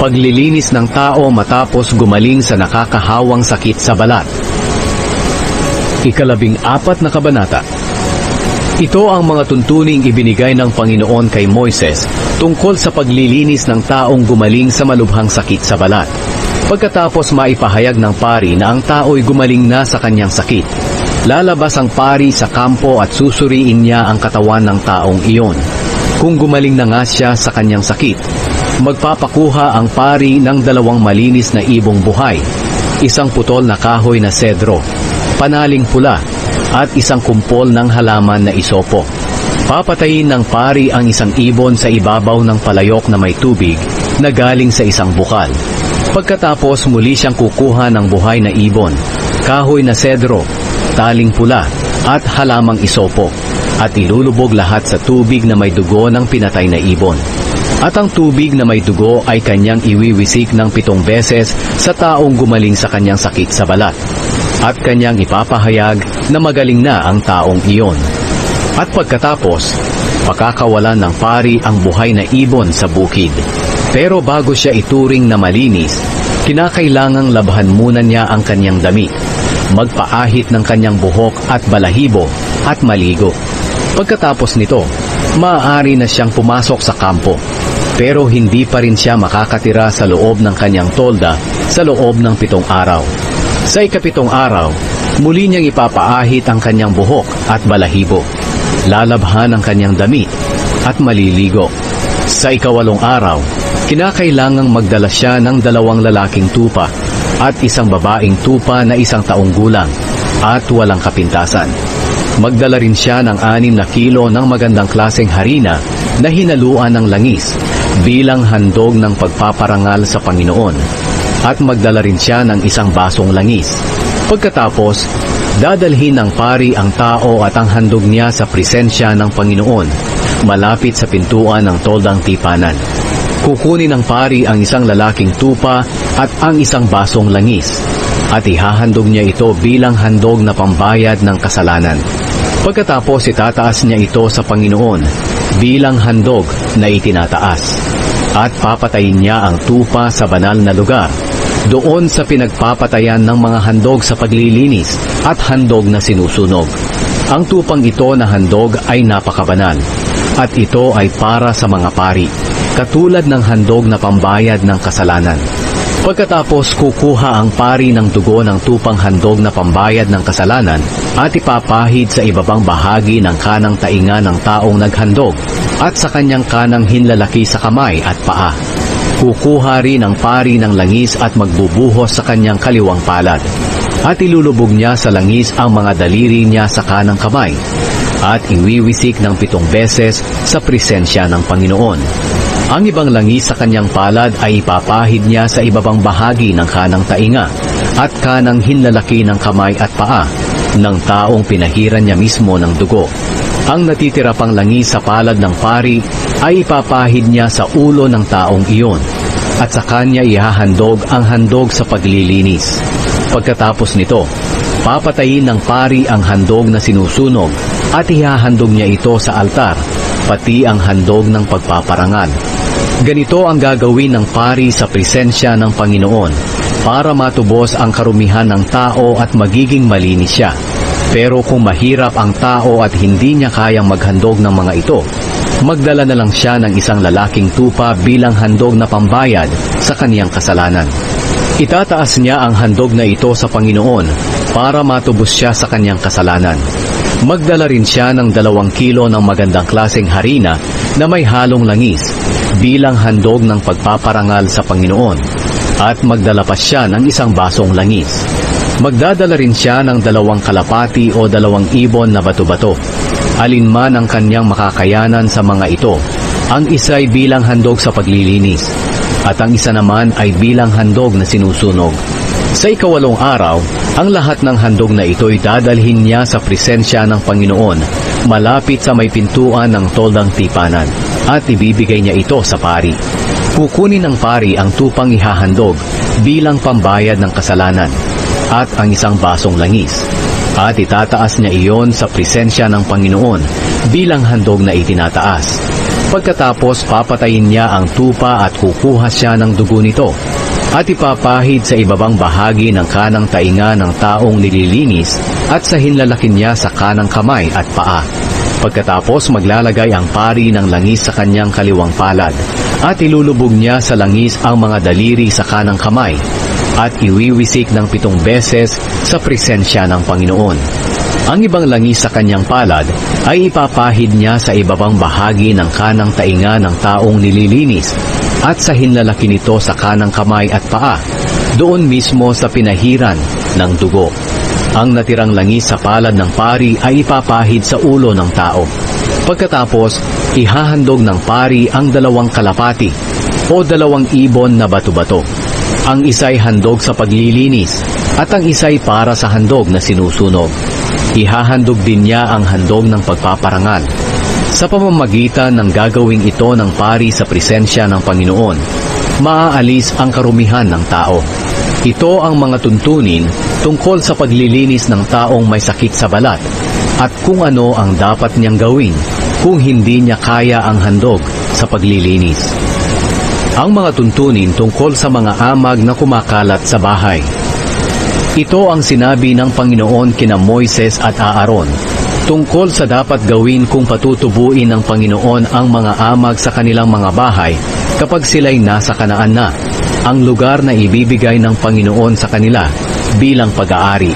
paglilinis ng tao matapos gumaling sa nakakahawang sakit sa balat. Ikalabing-apat na kabanata. Ito ang mga tuntuning ibinigay ng Panginoon kay Moises tungkol sa paglilinis ng taong gumaling sa malubhang sakit sa balat, pagkatapos maipahayag ng pari na ang tao'y gumaling na sa kanyang sakit. Lalabas ang pari sa kampo at susuriin niya ang katawan ng taong iyon. Kung gumaling na nga siya sa kanyang sakit, magpapakuha ang pari ng 2 malinis na ibong buhay, 1 putol na kahoy na sedro, panaling pula, at 1 kumpol ng halaman na isopo. Papatayin ng pari ang 1 ibon sa ibabaw ng palayok na may tubig na galing sa 1 bukal. Pagkatapos muli siyang kukuha ng buhay na ibon, kahoy na sedro, taling pula, at halamang isopo, at ilulubog lahat sa tubig na may dugo ng pinatay na ibon. At ang tubig na may dugo ay kanyang iwiwisik ng 7 beses sa taong gumaling sa kanyang sakit sa balat, at kanyang ipapahayag na magaling na ang taong iyon. At pagkatapos, pakakawalan ng pari ang buhay na ibon sa bukid. Pero bago siya ituring na malinis, kinakailangang labhan muna niya ang kanyang damit, magpaahit ng kanyang buhok at balahibo, at maligo. Pagkatapos nito, maaari na siyang pumasok sa kampo, pero hindi pa rin siya makakatira sa loob ng kanyang tolda sa loob ng 7 araw. Sa 7th araw, muli niyang ipapaahit ang kanyang buhok at balahibo, lalabhan ang kanyang damit, at maliligo. Sa 8th araw, kinakailangang magdala siya ng 2 lalaking tupa at 1 babaeng tupa na 1 taong gulang at walang kapintasan. Magdala rin siya ng 6 na kilo ng magandang klaseng harina na hinaluan ng langis bilang handog ng pagpaparangal sa Panginoon. At magdala rin siya ng 1 basong langis. Pagkatapos, dadalhin ng pari ang tao at ang handog niya sa presensya ng Panginoon, malapit sa pintuan ng toldang tipanan. Kukunin ng pari ang 1 lalaking tupa at ang 1 basong langis, at ihahandog niya ito bilang handog na pambayad ng kasalanan. Pagkatapos, itataas niya ito sa Panginoon bilang handog na itinataas, at papatayin niya ang tupa sa banal na lugar, doon sa pinagpapatayan ng mga handog sa paglilinis at handog na sinusunog. Ang tupang ito na handog ay napakabanal, at ito ay para sa mga pari, katulad ng handog na pambayad ng kasalanan. Pagkatapos, kukuha ang pari ng dugo ng tupang handog na pambayad ng kasalanan at ipapahid sa ibabang bahagi ng kanang tainga ng taong naghandog at sa kanyang kanang hinlalaki sa kamay at paa. Kukuha rin ang pari ng langis at magbubuhos sa kanyang kaliwang palad, at ilulubog niya sa langis ang mga daliri niya sa kanang kamay, at iwiwisik ng 7 beses sa presensya ng Panginoon. Ang ibang langis sa kanyang palad ay ipapahid niya sa ibabang bahagi ng kanang tainga at kanang hinlalaki ng kamay at paa ng taong pinahiran niya mismo ng dugo. Ang natitira pang langis sa palad ng pari ay ipapahid niya sa ulo ng taong iyon, at sa kanya ihahandog ang handog sa paglilinis. Pagkatapos nito, papatayin ng pari ang handog na sinusunog at ihahandog niya ito sa altar, pati ang handog ng pagpaparangal. Ganito ang gagawin ng pari sa presensya ng Panginoon para matubos ang karumihan ng tao at magiging malinis siya. Pero kung mahirap ang tao at hindi niya kayang maghandog ng mga ito, magdala na lang siya ng 1 lalaking tupa bilang handog na pambayad sa kaniyang kasalanan. Itataas niya ang handog na ito sa Panginoon para matubos siya sa kaniyang kasalanan. Magdala rin siya ng 2 kilo ng magandang klaseng harina na may halong langis bilang handog ng pagpaparangal sa Panginoon, at magdala pa siya ng 1 basong langis. Magdadala rin siya ng 2 kalapati o 2 ibon na bato-bato, alinman ang kanyang makakayanan sa mga ito. Ang 1 ay bilang handog sa paglilinis, at ang 1 naman ay bilang handog na sinusunog. Sa 8th araw, ang lahat ng handog na ito'y dadalhin niya sa presensya ng Panginoon, malapit sa may pintuan ng toldang tipanan, at ibibigay niya ito sa pari. Kukunin ng pari ang tupang ihahandog bilang pambayad ng kasalanan, at ang 1 basong langis, at itataas niya iyon sa presensya ng Panginoon bilang handog na itinataas. Pagkatapos papatayin niya ang tupa at kukuha siya ng dugo nito at ipapahid sa ibabang bahagi ng kanang tainga ng taong nililinis at sa hinlalakin niya sa kanang kamay at paa. Pagkatapos maglalagay ang pari ng langis sa kanyang kaliwang palad at ilulubog niya sa langis ang mga daliri sa kanang kamay at iwiwisik ng 7 beses sa presensya ng Panginoon. Ang ibang langis sa kanyang palad ay ipapahid niya sa ibabang bahagi ng kanang tainga ng taong nililinis at sa hinlalaki nito sa kanang kamay at paa, doon mismo sa pinahiran ng dugo. Ang natirang langis sa palad ng pari ay ipapahid sa ulo ng tao. Pagkatapos, ihahandog ng pari ang 2 kalapati o 2 ibon na bato-bato. Ang isa'y handog sa paglilinis at ang isa'y para sa handog na sinusunog. Ihahandog din niya ang handog ng pagpaparangal. Sa pamamagitan ng gagawing ito ng pari sa presensya ng Panginoon, maaalis ang karumihan ng tao. Ito ang mga tuntunin tungkol sa paglilinis ng taong may sakit sa balat at kung ano ang dapat niyang gawin kung hindi niya kaya ang handog sa paglilinis. Ang mga tuntunin tungkol sa mga amag na kumakalat sa bahay. Ito ang sinabi ng Panginoon kina Moises at Aaron tungkol sa dapat gawin kung patutubuin ng Panginoon ang mga amag sa kanilang mga bahay kapag sila'y nasa Kanaan na, ang lugar na ibibigay ng Panginoon sa kanila bilang pag-aari.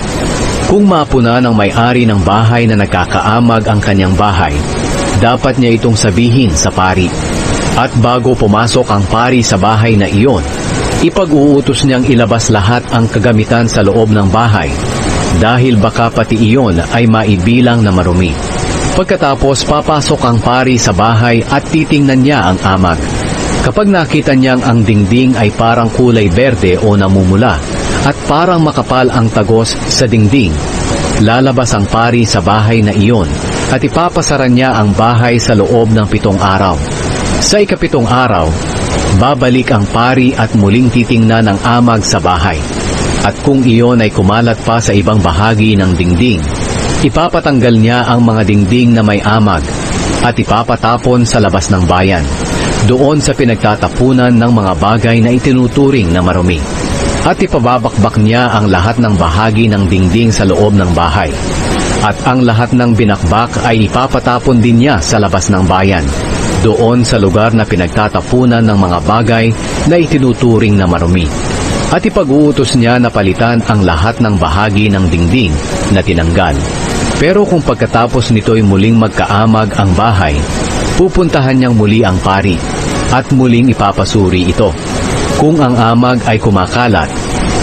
Kung mapuna ng may-ari ng bahay na nagkakaamag ang kanyang bahay, dapat niya itong sabihin sa pari. At bago pumasok ang pari sa bahay na iyon, ipag-uutos niyang ilabas lahat ang kagamitan sa loob ng bahay, dahil baka pati iyon ay maibilang na marumi. Pagkatapos papasok ang pari sa bahay at titingnan niya ang amag. Kapag nakita niyang ang dingding ay parang kulay berde o namumula at parang makapal ang tagos sa dingding, lalabas ang pari sa bahay na iyon at ipapasaran niya ang bahay sa loob ng 7 araw. Sa 7th araw, babalik ang pari at muling titingnan ang amag sa bahay. At kung iyon ay kumalat pa sa ibang bahagi ng dingding, ipapatanggal niya ang mga dingding na may amag at ipapatapon sa labas ng bayan, doon sa pinagtatapunan ng mga bagay na itinuturing na marumi. At ipababakbak niya ang lahat ng bahagi ng dingding sa loob ng bahay. At ang lahat ng binakbak ay ipapatapon din niya sa labas ng bayan, doon sa lugar na pinagtatapunan ng mga bagay na itinuturing na marumi. At ipag-uutos niya na palitan ang lahat ng bahagi ng dingding na tinanggal. Pero kung pagkatapos nito'y muling magkaamag ang bahay, pupuntahan niyang muli ang pari at muling ipapasuri ito. Kung ang amag ay kumakalat,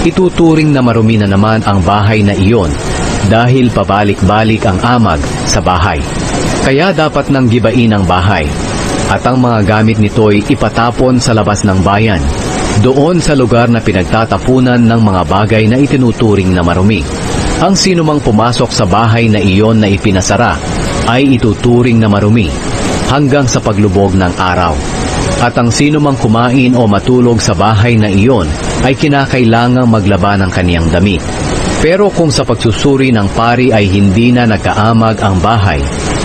ituturing na marumi na naman ang bahay na iyon dahil pabalik-balik ang amag sa bahay. Kaya dapat nang gibain ang bahay at ang mga gamit nito'y ipatapon sa labas ng bayan, doon sa lugar na pinagtatapunan ng mga bagay na itinuturing na marumi. Ang sinumang pumasok sa bahay na iyon na ipinasara ay ituturing na marumi hanggang sa paglubog ng araw. At ang sinumang kumain o matulog sa bahay na iyon ay kinakailangang maglaba ng kaniyang damit. Pero kung sa pagsusuri ng pari ay hindi na nagkaamag ang bahay,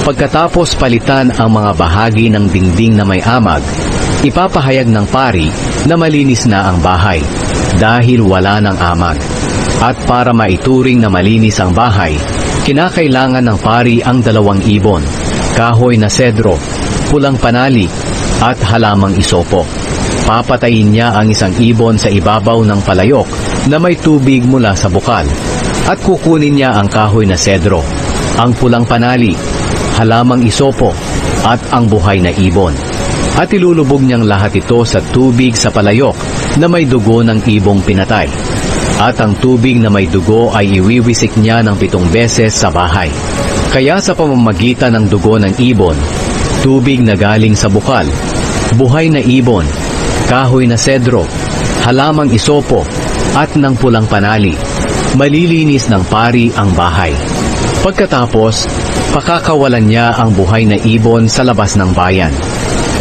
pagkatapos palitan ang mga bahagi ng dingding na may amag, ipapahayag ng pari na malinis na ang bahay dahil wala ng amag. At para maituring na malinis ang bahay, kinakailangan ng pari ang 2 ibon, kahoy na sedro, pulang panali, at halamang isopo. Papatayin niya ang 1 ibon sa ibabaw ng palayok na may tubig mula sa bukal at kukunin niya ang kahoy na sedro, ang pulang panali, halamang isopo at ang buhay na ibon. At ilulubog niyang lahat ito sa tubig sa palayok na may dugo ng ibong pinatay. At ang tubig na may dugo ay iwiwisik niya ng 7 beses sa bahay. Kaya sa pamamagitan ng dugo ng ibon, tubig na galing sa bukal, buhay na ibon, kahoy na sedro, halamang isopo, at ng pulang panali, malilinis ng pari ang bahay. Pagkatapos, pakakawalan niya ang buhay na ibon sa labas ng bayan.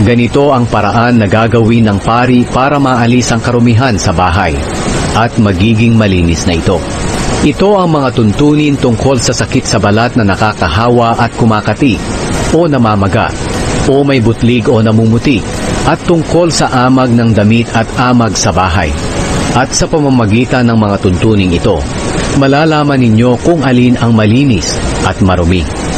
Ganito ang paraan na gagawin ng pari para maalis ang karumihan sa bahay at magiging malinis na ito. Ito ang mga tuntunin tungkol sa sakit sa balat na nakakahawa at kumakati o namamaga o may butlig o namumuti, at tungkol sa amag ng damit at amag sa bahay. At sa pamamagitan ng mga tuntuning ito, malalaman ninyo kung alin ang malinis at marumi.